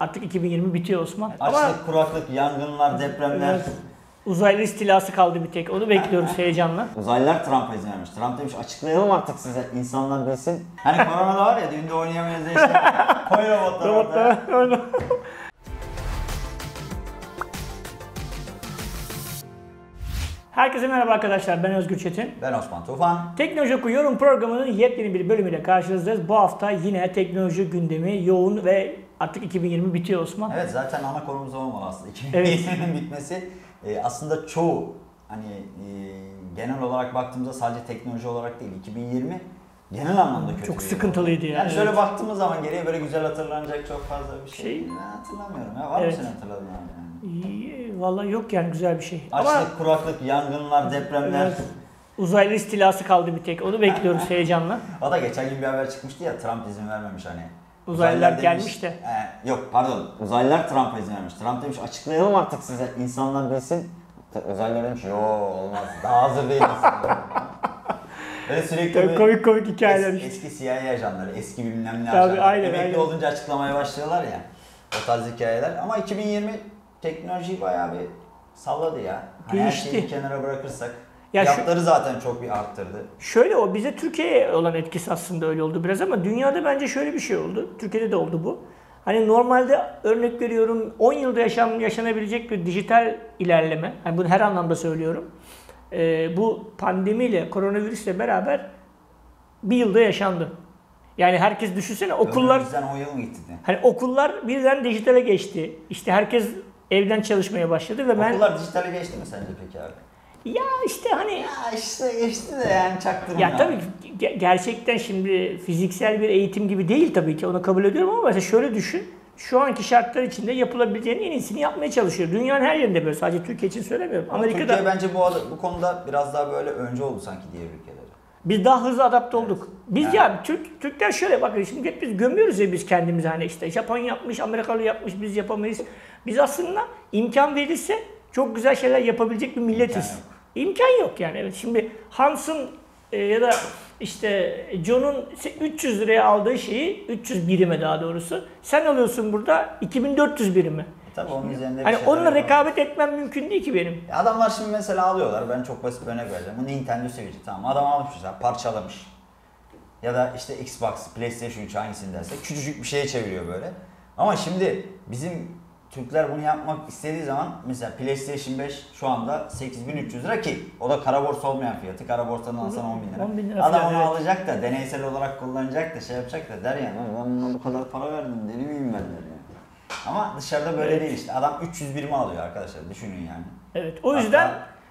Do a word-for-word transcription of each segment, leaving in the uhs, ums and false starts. Artık iki bin yirmi bitiyor Osman. Açlık, ama kuraklık, yangınlar, depremler. Evet. Uzaylı istilası kaldı bir tek. Onu bekliyoruz heyecanla. Uzaylılar Trump'a izin vermiş. Trump demiş açıklayalım artık size. İnsanlar bilsin. Hani korona da var ya düğünde oynayamayız diye işte. Koy robotlar orada. Robotlar. Herkese merhaba arkadaşlar. Ben Özgür Çetin. Ben Osman Tufan. Teknoloji Oku Yorum programının yepyeni bir bölümüyle karşınızdayız. Bu hafta yine teknoloji gündemi yoğun ve artık iki bin yirmi bitiyor Osman. Evet, zaten ana konumuz olmalı aslında. iki bin yirminin evet. bitmesi e, aslında çoğu hani e, genel olarak baktığımızda sadece teknoloji olarak değil, iki bin yirmi genel anlamda kötü. Çok sıkıntılıydı yani. Yani şöyle evet. baktığımız zaman geriye böyle güzel hatırlanacak çok fazla bir şey, şey... hatırlamıyorum. Ya, var evet. mı senin hatırladığın yani? Vallahi yok yani güzel bir şey. Açlık, ama... kuraklık, yangınlar, depremler. Evet. Uzaylı istilası kaldı bir tek. Onu bekliyoruz heyecanla. O da geçen gün bir haber çıkmıştı ya, Trump izin vermemiş hani. Uzaylılar, uzaylılar demiş, gelmiş de. E, yok pardon, uzaylılar Trump'a izin vermiş. Trump demiş açıklayalım artık size, insanlar bilsin. Uzaylılar demiş yo olmaz, daha hazır değil aslında. Böyle sürekli komik komik hikayeler. Es, eski C I A ajanları, eski bilmem ne ajanları. Emekli aynen. olunca açıklamaya başlıyorlar ya. O tarz hikayeler. Ama iki bin yirmi teknolojiyi bayağı bir salladı ya. Hani her şeyi bir kenara bırakırsak. Ya fiyatları şu, zaten çok bir arttırdı. Şöyle o bize Türkiye'ye olan etkisi aslında öyle oldu biraz ama dünyada bence şöyle bir şey oldu. Türkiye'de de oldu bu. Hani normalde örnek veriyorum on yılda yaşam, yaşanabilecek bir dijital ilerleme. Yani bunu her anlamda söylüyorum. Ee, bu pandemiyle, koronavirüsle beraber bir yılda yaşandı. Yani herkes düşünsene okullar... Hani okullar birden dijitale geçti. İşte herkes evden çalışmaya başladı ve okullar ben... Okullar dijitale geçti mi sence peki abi? Ya işte hani... Ya işte geçti de yani çaktırmıyor. Ya tabii ger- gerçekten şimdi fiziksel bir eğitim gibi değil tabii ki, onu kabul ediyorum ama mesela şöyle düşün. Şu anki şartlar içinde yapılabileceğinin en iyisini yapmaya çalışıyor. Dünyanın her yerinde böyle, sadece Türkiye için söylemiyorum. Amerika'da... Türkiye bence bu, bu konuda biraz daha böyle önce oldu sanki diğer ülkelere. Biz daha hızlı adapte olduk. Evet. Biz yani. ya Türk Türkler şöyle bakın şimdi hep biz gömüyoruz ya biz kendimizi hani işte Japon yapmış, Amerikalı yapmış, biz yapamayız. Biz aslında imkan verilse çok güzel şeyler yapabilecek bir milletiz. İmkan yok. İmkan yok yani. Evet. Şimdi Hans'ın e, ya da işte John'un üç yüz liraya aldığı şeyi, üç yüz birime daha doğrusu, sen alıyorsun burada iki bin dört yüz birimi. E tabii onun üzerinde bir hani onunla rekabet etmem mümkün değil ki benim. E adamlar şimdi mesela alıyorlar, ben çok basit bir örnek vereceğim. Bu Nintendo Switch'i tamam, adam almış mesela parçalamış. Ya da işte Xbox, PlayStation üç hangisini derse küçücük bir şeye çeviriyor böyle. Ama şimdi bizim... Türkler bunu yapmak istediği zaman mesela PlayStation beş şu anda sekiz bin üç yüz lira ki o da kara borsa olmayan fiyatı. Kara borsadan alsan on bin lira. Adam onu evet. alacak da deneysel olarak kullanacak da şey yapacak da der ya ben buna bu kadar para verdim deli miyim ben der ya. Ama dışarıda böyle evet. değil işte. Adam üç yüz birimi alıyor arkadaşlar, düşünün yani. Evet o yüzden.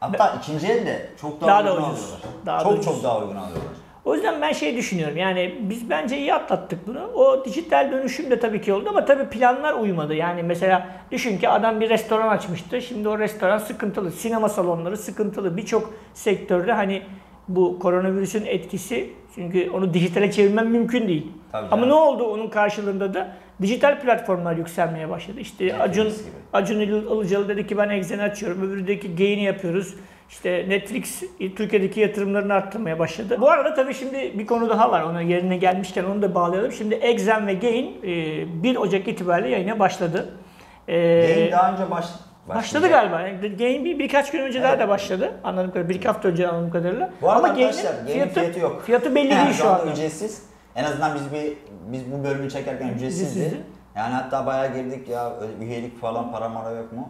Hatta, hatta ikinci elde çok daha, daha uygun da alıyorlar. Daha çok da çok daha uygun alıyorlar. O yüzden ben şey düşünüyorum yani biz bence iyi atlattık bunu. O dijital dönüşüm de tabii ki oldu ama tabii planlar uymadı. Yani mesela düşün ki adam bir restoran açmıştı. Şimdi o restoran sıkıntılı. Sinema salonları sıkıntılı. Birçok sektörde hani bu koronavirüsün etkisi, çünkü onu dijitale çevirmen mümkün değil. Tabii ama yani. Ne oldu onun karşılığında da? Dijital platformlar yükselmeye başladı. İşte Netflix Acun, Acun Ilıcalı dedi ki ben Exxen'i açıyorum. Öbüründeki Gain'i yapıyoruz. İşte Netflix Türkiye'deki yatırımlarını arttırmaya başladı. Bu arada tabii şimdi bir konu daha var. Ona yerine gelmişken onu da bağlayalım. Şimdi Exxen ve Gain bir Ocak itibariyle yayına başladı. Gain daha önce baş, başladı galiba. Gain bir, birkaç gün önce evet. daha da başladı. Anladığım kadarıyla. Bir iki hafta önce anladığım kadarıyla. Bu arada ama arkadaşlar Gain'in fiyatı, fiyatı yok. Fiyatı belli yani değil şu anda. Ücretsiz. En azından biz bir biz bu bölümü çekerken ücretsizdi. Yani hatta bayağı girdik ya, üyelik falan para mara yok mu?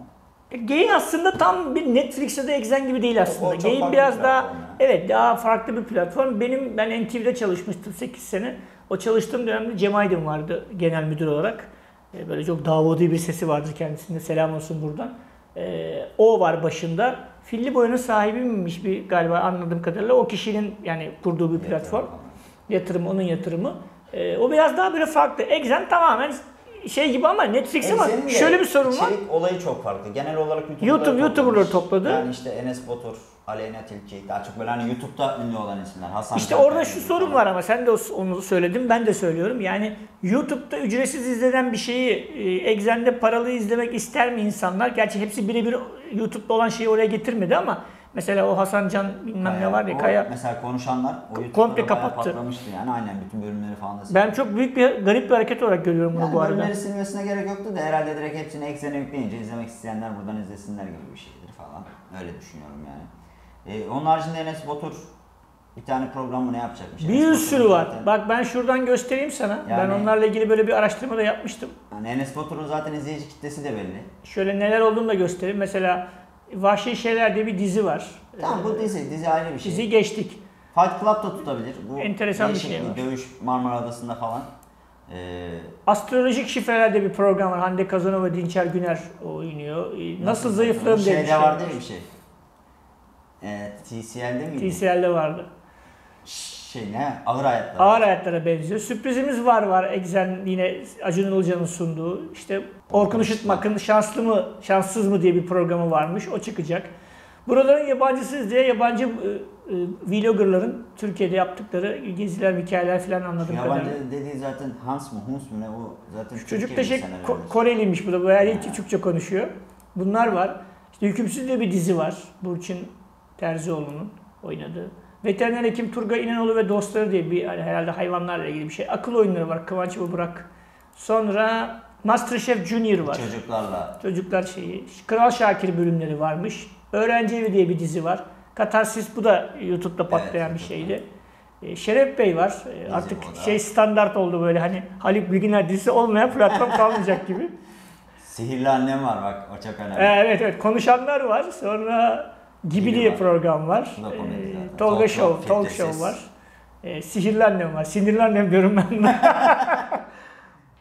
Gain aslında tam bir Netflix'e de Exxen gibi değil aslında. Gain biraz daha yani. Evet daha farklı bir platform. Benim ben N T V'de çalışmıştım sekiz sene. O çalıştığım dönemde Cem Aidim vardı genel müdür olarak. Böyle çok davudi bir sesi vardı kendisinde. Selam olsun buradan. O var başında. Filli boyunun sahibi miymiş bir galiba anladığım kadarıyla. O kişinin yani kurduğu bir platform. Yatırım, onun yatırımı. O biraz daha böyle farklı. Exxen tamamen şey gibi ama Netflix'e ama şöyle bir sorun var. Olayı çok farklı. Genel olarak YouTube YouTuber'ları topladı. Yani işte Enes Batur, Aleyna Tilki, daha çok böyle hani YouTube'da ünlü olan isimler. Hasan Can. İşte orada şu sorun var ama sen de onu söyledin, ben de söylüyorum. Yani YouTube'da ücretsiz izlenen bir şeyi Exxen'de paralı izlemek ister mi insanlar? Gerçi hepsi birebir YouTube'da olan şeyi oraya getirmedi ama Mesela o Hasan Can bilmem Kaya, ne var ya Kaya. Mesela konuşanlar o komple kapattı. Patlamıştı yani aynen bütün bölümleri falan da sildi. Ben çok büyük bir garip bir hareket olarak görüyorum bunu yani bu arada. Bölümleri silmesine gerek yoktu da herhalde direkt hepsini Exxen'e yükleyince izlemek isteyenler buradan izlesinler gibi bir şeydir falan. Öyle düşünüyorum yani. Ee, onun haricinde Enes Batur bir tane programı ne yapacakmış? Bir sürü var. Zaten. Bak ben şuradan göstereyim sana. Yani, ben onlarla ilgili böyle bir araştırma da yapmıştım. Yani Enes Batur'un zaten izleyici kitlesi de belli. Şöyle neler olduğunu da göstereyim. Mesela Vahşi Şeyler diye bir dizi var. Tamam bu dizi, dizi ayrı bir şey. Dizi geçtik. Fight Club da tutabilir. Bu enteresan bir şey var. Dövüş Marmara Adası'nda falan. Ee, Astrolojik şifrelerde bir program var. Hande Kazanova, Dinçer Güner oynuyor. Nasıl, nasıl zayıflarım diye bir şey var. Şeyde bir şey. Ee, T C L'de miydi? T C L'de vardı. Şey ne? Ağır hayatlara. Ağır hayatlara benziyor. Sürprizimiz var var. Exxen yine Acun Ilıcalı'nın sunduğu. İşte Orkun Işıtmak'ın şanslı mı, şanssız mı diye bir programı varmış. O çıkacak. Buraların yabancısız diye yabancı e, e, vloggerların Türkiye'de yaptıkları geziler, hikayeler falan anladığım kadarıyla. Yabancı dediği zaten Hans mı, Huns mu ne o zaten. Şu çocuk da şey Ko- Koreliymiş bu da. Bu yani hiç Türkçe konuşuyor. Bunlar var. İşte Hükümsüz diye bir dizi var. Burçin Terzioğlu'nun oynadığı. Veteriner hekim Turgay İnenoğlu ve dostları diye bir hani herhalde hayvanlarla ilgili bir şey. Akıl oyunları var. Kıvanç ve Burak. Sonra Masterchef Junior var. Çocuklarla. Çocuklar şeyi. Kral Şakir bölümleri varmış. Öğrenci Evi diye bir dizi var. Katarsis bu da YouTube'da patlayan evet, bir şeydi. E, Şeref Bey var. E, artık şey standart oldu böyle hani Haluk Bilginer dizisi olmayan platform kalmayacak gibi. Sihirli Annem var bak o çok önemli. E, evet evet konuşanlar var. Sonra Gibi diye program var. E, Tolga Show, Talk Show var. E, Sihirli Annem var. Sinirli Annem diyorum ben de.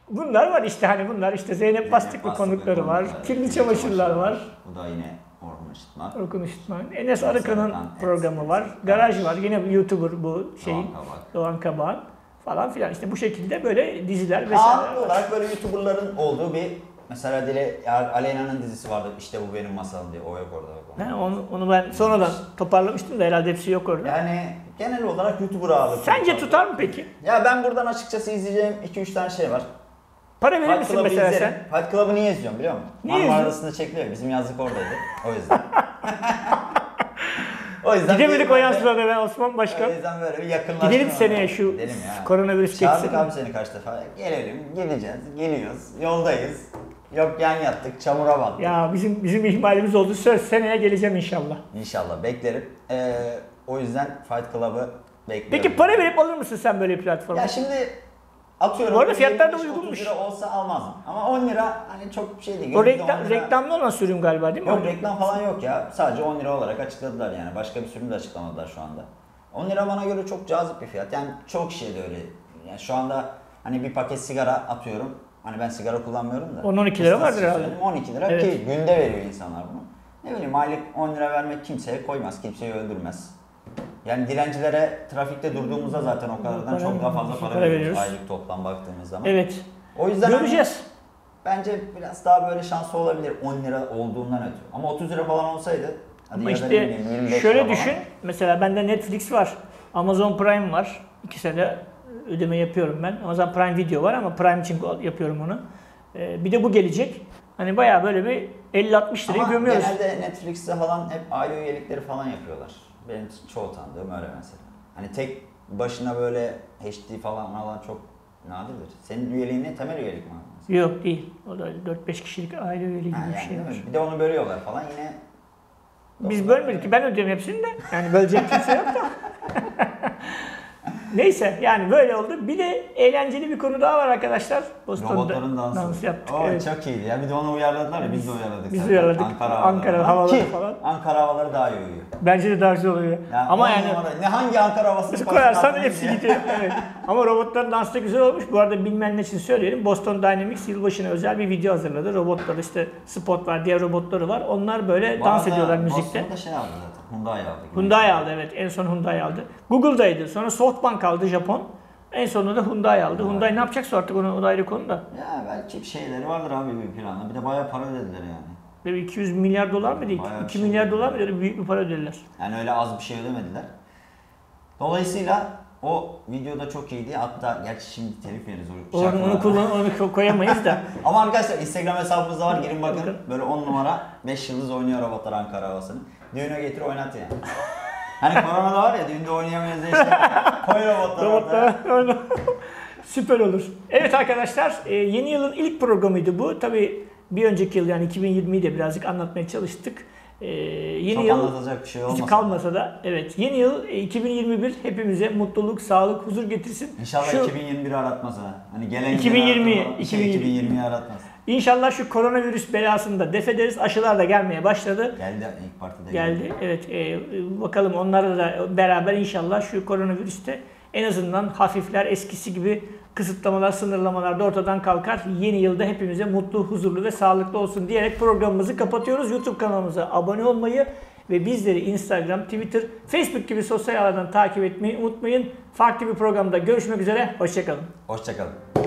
Bunlar var işte hani bunlar işte Zeynep Bastıklı konukları var. Kirli Çamaşırlar var. Bu da yine Orkun Işıtmak. Orkun Işıtmak. Enes Arıkan'ın programı var. Garaj var. Yine YouTuber bu şeyin. Doğan Kabağ'ın falan filan. İşte bu şekilde böyle diziler vesaire. Ağırlıklı olarak böyle YouTuber'ların olduğu bir mesela dile Aleyna'nın dizisi vardı. İşte bu benim masalım diye. O yok orada. He, onu, onu ben sonradan toparlamıştım da herhalde hepsi yok orada. Yani genel olarak YouTuber ağırlıklı. Sence tutar mı peki? Ya ben buradan açıkçası izleyeceğim iki üç tane şey var. Para verir misin mesela izlerim. Sen? Fight Club'ı niye izliyorsun biliyor musun? Niye Marmara Adası'nda çekiliyor. Bizim yazlık oradaydı. O yüzden. O yüzden gidemedik o yansıda ben Osman Başkan. O yüzden böyle bir yakınlaşma. Gidelim seneye şu ya. Koronavirüs geçsin. Çağırdık abi seni kaç defa. Gelelim, geleceğiz, geliyoruz, yoldayız. Yok yan yattık, çamura battık. Ya bizim bizim ihmalimiz oldu. Söz seneye geleceğim inşallah. İnşallah beklerim. Ee, o yüzden Fight Club'ı bekliyorum. Peki para verip alır mısın sen böyle bir platforma? Ya şimdi atıyorum. Bu arada fiyatlar da uygunmuş. on lira olsa almazdım. Ama on lira hani çok bir şey değil. O reklam, reklamlı olan sürüm galiba değil mi? Yok reklam falan yok ya. Sadece on lira olarak açıkladılar yani. Başka bir sürüm de açıklamadılar şu anda. on lira bana göre çok cazip bir fiyat. Yani çok şey de öyle. Yani şu anda hani bir paket sigara atıyorum. Hani ben sigara kullanmıyorum da. on on iki lira vardır herhalde. on iki lira evet. Ki günde veriyor insanlar bunu. Ne bileyim aylık on lira vermek kimseye koymaz. Kimseyi öldürmez. Yani dilencilere trafikte durduğumuzda zaten o kadardan para, çok daha fazla para, para veriyoruz aylık toplam baktığımız zaman. Evet. O yüzden göreceğiz. Hani, bence biraz daha böyle şansı olabilir on lira olduğundan ötürü. Ama otuz lira falan olsaydı. Hadi ama işte bileyim, şöyle düşün. Falan. Mesela bende Netflix var. Amazon Prime var. İkisine de ödeme yapıyorum ben. Amazon Prime Video var ama Prime için yapıyorum onu. Ee, bir de bu gelecek. Hani bayağı böyle bir elli altmış lirayı gömüyoruz. Ama genelde Netflix'te falan hep aile üyelikleri falan yapıyorlar. Benim çoğu tanıdığım öyle mesela. Hani tek başına böyle H D falan falan çok nadirdir. Senin üyeliğin ne? Temel üyelik mi? Mesela? Yok değil. O da dört beş kişilik aile üyeliği gibi yani bir şey var. Bir de onu bölüyorlar falan yine. Biz bölmedik ki. Ben ödüyorum hepsini de. Yani bölecek kimse yok da. Neyse yani böyle oldu. Bir de eğlenceli bir konu daha var arkadaşlar. Boston'da robotların dansı. Dans yaptık. Oo, evet. Çok iyiydi ya. Bir de onu uyarladılar ya. Biz de uyarladık. Biz uyarladık. Ankara, Ankara havaları falan. Ankara havaları daha iyi oluyor. Bence de daha güzel oluyor. Yani ama yani ne hangi Ankara havası koyarsan hepsi gidiyor. Evet. Ama robotların dansı da güzel olmuş. Bu arada bilmeyenler için söyleyelim. Boston Dynamics yılbaşına özel bir video hazırladı. Robotlar işte spot var, diğer robotları var. Onlar böyle bu dans ediyorlar müzikte. Boston'da şey aldı zaten. Hyundai aldı. Hyundai aldı evet. En son Hyundai aldı. Google'daydı. Sonra SoftBank aldı Japon. En sonunda da Hyundai aldı. Evet. Hyundai ne yapacaksa artık onu, o da ayrı konu da. Ya belki bir şeyleri vardır abi bir planla. Bir de bayağı para ödediler yani. Böyle iki yüz milyar dolar mı değil? iki milyar dolar mı? Büyük bir para ödediler. Yani öyle az bir şey ödemediler. Dolayısıyla o O videoda çok iyiydi. Hatta gerçi şimdi telif yeriz o şarkıda. Onu, kullan, onu koyamayız da. Ama arkadaşlar Instagram hesabımızda var. Girin bakın. Böyle on numara beş yıldız oynuyor robotlar Ankara havasını. Düğüne getir oynat yani. Hani koronada var ya düğünde oynayamayız diye işte. Koy robotlar. Robotlar orada. Süper olur. Evet arkadaşlar, yeni yılın ilk programıydı bu. Tabii bir önceki yıl yani iki bin yirmiyi de birazcık anlatmaya çalıştık. Ee, yeni çok yıl anlatacak bir şey olmasa kalmasa da evet yeni yıl iki bin yirmi bir hepimize mutluluk, sağlık, huzur getirsin. İnşallah iki bin yirmi biri aratmaz ha. Hani gelen iki bin yirmi iki bin yirmiyi aratmaz. İnşallah şu koronavirüs belasını da def ederiz. Aşılar da gelmeye başladı. Geldi ilk partide. Geldi. Geldi. Evet e, bakalım onlarla da beraber inşallah şu koronavirüste en azından hafifler, eskisi gibi kısıtlamalar, sınırlamalar da ortadan kalkar. Yeni yılda hepimize mutlu, huzurlu ve sağlıklı olsun diyerek programımızı kapatıyoruz. YouTube kanalımıza abone olmayı ve bizleri Instagram, Twitter, Facebook gibi sosyal ağlardan takip etmeyi unutmayın. Farklı bir programda görüşmek üzere. Hoşçakalın. Hoşçakalın.